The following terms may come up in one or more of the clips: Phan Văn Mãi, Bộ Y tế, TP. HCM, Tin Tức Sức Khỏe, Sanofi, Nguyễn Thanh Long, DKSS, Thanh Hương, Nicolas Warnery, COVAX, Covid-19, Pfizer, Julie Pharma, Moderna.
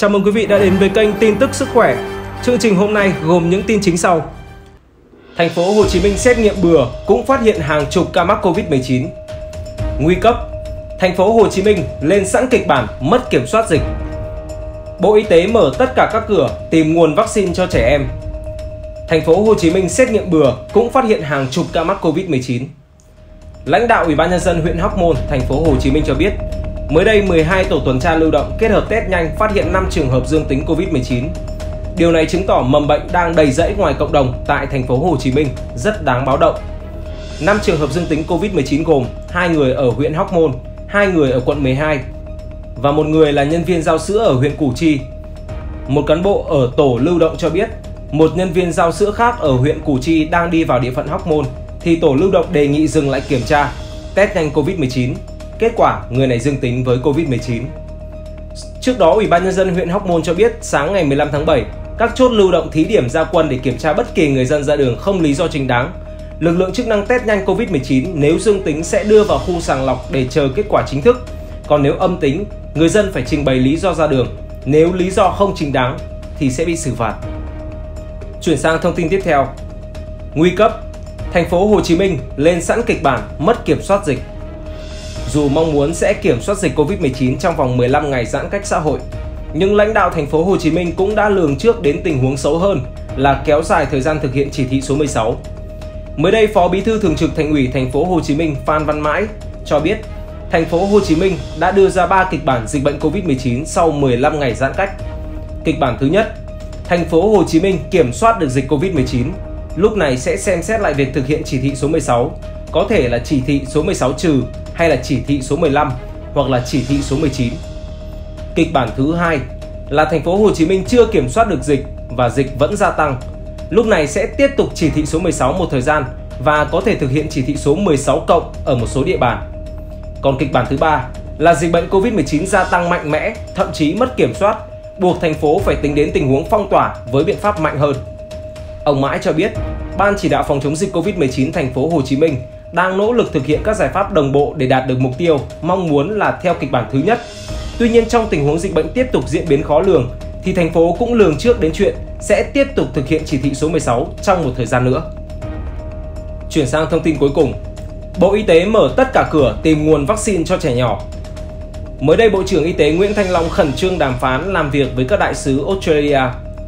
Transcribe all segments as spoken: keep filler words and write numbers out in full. Chào mừng quý vị đã đến với kênh tin tức sức khỏe. Chương trình hôm nay gồm những tin chính sau. Thành phố Hồ Chí Minh xét nghiệm bừa cũng phát hiện hàng chục ca mắc Covid mười chín. Nguy cấp, thành phố Hồ Chí Minh lên sẵn kịch bản mất kiểm soát dịch. Bộ Y tế mở tất cả các cửa tìm nguồn vaccine cho trẻ em. Thành phố Hồ Chí Minh xét nghiệm bừa cũng phát hiện hàng chục ca mắc Covid mười chín. Lãnh đạo Ủy ban nhân dân huyện Hóc Môn, thành phố Hồ Chí Minh cho biết, mới đây mười hai tổ tuần tra lưu động kết hợp test nhanh phát hiện năm trường hợp dương tính Covid mười chín. Điều này chứng tỏ mầm bệnh đang đầy rẫy ngoài cộng đồng tại thành phố Hồ Chí Minh, rất đáng báo động. năm trường hợp dương tính Covid mười chín gồm hai người ở huyện Hóc Môn, hai người ở quận mười hai và một người là nhân viên giao sữa ở huyện Củ Chi. Một cán bộ ở tổ lưu động cho biết, một nhân viên giao sữa khác ở huyện Củ Chi đang đi vào địa phận Hóc Môn thì tổ lưu động đề nghị dừng lại kiểm tra, test nhanh Covid mười chín. Kết quả, người này dương tính với Covid mười chín. Trước đó, Ủy ban nhân dân huyện Hóc Môn cho biết sáng ngày mười lăm tháng bảy, các chốt lưu động thí điểm ra quân để kiểm tra bất kỳ người dân ra đường không lý do chính đáng. Lực lượng chức năng test nhanh Covid mười chín nếu dương tính sẽ đưa vào khu sàng lọc để chờ kết quả chính thức. Còn nếu âm tính, người dân phải trình bày lý do ra đường. Nếu lý do không chính đáng thì sẽ bị xử phạt. Chuyển sang thông tin tiếp theo. Nguy cấp, thành phố Hồ Chí Minh lên sẵn kịch bản mất kiểm soát dịch. Dù mong muốn sẽ kiểm soát dịch Covid mười chín trong vòng mười lăm ngày giãn cách xã hội, nhưng lãnh đạo thành phố Hồ Chí Minh cũng đã lường trước đến tình huống xấu hơn là kéo dài thời gian thực hiện chỉ thị số mười sáu. Mới đây, Phó Bí thư Thường trực Thành ủy thành phố Hồ Chí Minh Phan Văn Mãi cho biết, thành phố Hồ Chí Minh đã đưa ra ba kịch bản dịch bệnh Covid mười chín sau mười lăm ngày giãn cách. Kịch bản thứ nhất, thành phố Hồ Chí Minh kiểm soát được dịch Covid mười chín, lúc này sẽ xem xét lại việc thực hiện chỉ thị số mười sáu, có thể là chỉ thị số mười sáu trừ hay là chỉ thị số mười lăm hoặc là chỉ thị số mười chín. Kịch bản thứ hai là thành phố Hồ Chí Minh chưa kiểm soát được dịch và dịch vẫn gia tăng. Lúc này sẽ tiếp tục chỉ thị số mười sáu một thời gian và có thể thực hiện chỉ thị số mười sáu cộng ở một số địa bàn. Còn kịch bản thứ ba là dịch bệnh Covid mười chín gia tăng mạnh mẽ, thậm chí mất kiểm soát, buộc thành phố phải tính đến tình huống phong tỏa với biện pháp mạnh hơn. Ông Mãi cho biết, Ban chỉ đạo phòng chống dịch Covid mười chín thành phố Hồ Chí Minh đang nỗ lực thực hiện các giải pháp đồng bộ để đạt được mục tiêu mong muốn là theo kịch bản thứ nhất. Tuy nhiên, trong tình huống dịch bệnh tiếp tục diễn biến khó lường thì thành phố cũng lường trước đến chuyện sẽ tiếp tục thực hiện chỉ thị số mười sáu trong một thời gian nữa. Chuyển sang thông tin cuối cùng. Bộ Y tế mở tất cả cửa tìm nguồn vaccine cho trẻ nhỏ. Mới đây, Bộ trưởng Y tế Nguyễn Thanh Long khẩn trương đàm phán làm việc với các đại sứ Australia,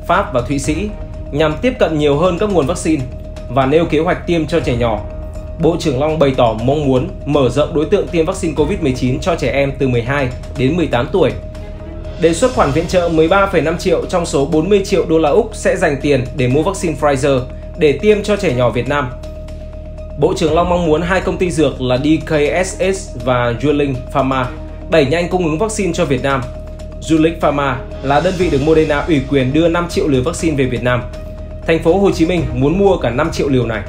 Pháp và Thụy Sĩ nhằm tiếp cận nhiều hơn các nguồn vaccine và nêu kế hoạch tiêm cho trẻ nhỏ. Bộ trưởng Long bày tỏ mong muốn mở rộng đối tượng tiêm vaccine Covid mười chín cho trẻ em từ mười hai đến mười tám tuổi. Đề xuất khoản viện trợ mười ba phẩy năm triệu trong số bốn mươi triệu đô la Úc sẽ dành tiền để mua vaccine Pfizer để tiêm cho trẻ nhỏ Việt Nam. Bộ trưởng Long mong muốn hai công ty dược là đê ca ét ét và Julie Pharma đẩy nhanh cung ứng vaccine cho Việt Nam. Julie Pharma là đơn vị được Moderna ủy quyền đưa năm triệu liều vaccine về Việt Nam. Thành phố Hồ Chí Minh muốn mua cả năm triệu liều này.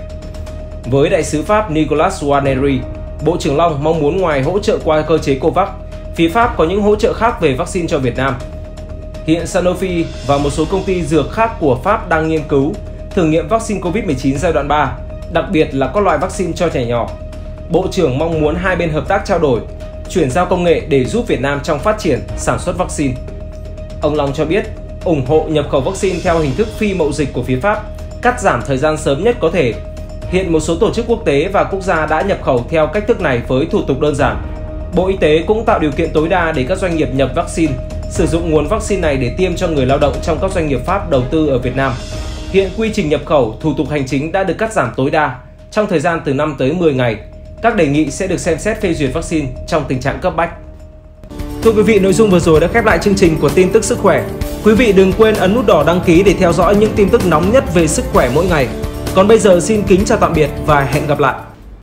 Với đại sứ Pháp Nicolas Warnery, Bộ trưởng Long mong muốn ngoài hỗ trợ qua cơ chế COVAX, phía Pháp có những hỗ trợ khác về vaccine cho Việt Nam. Hiện Sanofi và một số công ty dược khác của Pháp đang nghiên cứu, thử nghiệm vaccine Covid mười chín giai đoạn ba, đặc biệt là các loại vaccine cho trẻ nhỏ. Bộ trưởng mong muốn hai bên hợp tác trao đổi, chuyển giao công nghệ để giúp Việt Nam trong phát triển, sản xuất vaccine. Ông Long cho biết, ủng hộ nhập khẩu vaccine theo hình thức phi mậu dịch của phía Pháp, cắt giảm thời gian sớm nhất có thể. Hiện một số tổ chức quốc tế và quốc gia đã nhập khẩu theo cách thức này với thủ tục đơn giản. Bộ Y tế cũng tạo điều kiện tối đa để các doanh nghiệp nhập vaccine, sử dụng nguồn vaccine này để tiêm cho người lao động trong các doanh nghiệp Pháp đầu tư ở Việt Nam. Hiện quy trình nhập khẩu, thủ tục hành chính đã được cắt giảm tối đa trong thời gian từ năm tới mười ngày. Các đề nghị sẽ được xem xét phê duyệt vaccine trong tình trạng cấp bách. Thưa quý vị, nội dung vừa rồi đã khép lại chương trình của tin tức sức khỏe. Quý vị đừng quên ấn nút đỏ đăng ký để theo dõi những tin tức nóng nhất về sức khỏe mỗi ngày. Còn bây giờ xin kính chào tạm biệt và hẹn gặp lại.